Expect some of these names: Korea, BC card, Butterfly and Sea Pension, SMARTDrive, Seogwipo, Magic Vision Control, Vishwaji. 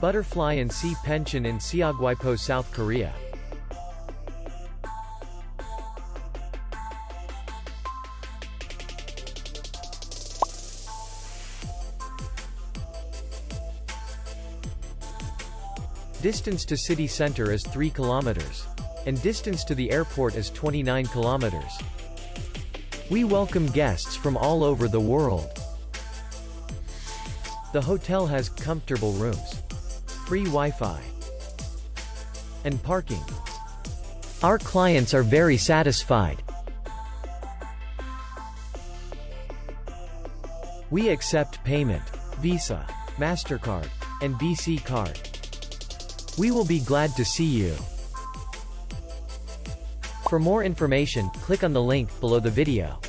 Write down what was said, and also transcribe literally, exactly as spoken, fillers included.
Butterfly and Sea Pension in Seogwipo, South Korea. Distance to city center is three kilometers. And distance to the airport is twenty-nine kilometers. We welcome guests from all over the world. The hotel has comfortable rooms, free Wi-Fi, and parking. Our clients are very satisfied. We accept payment, Visa, MasterCard, and B C card. We will be glad to see you. For more information, click on the link below the video.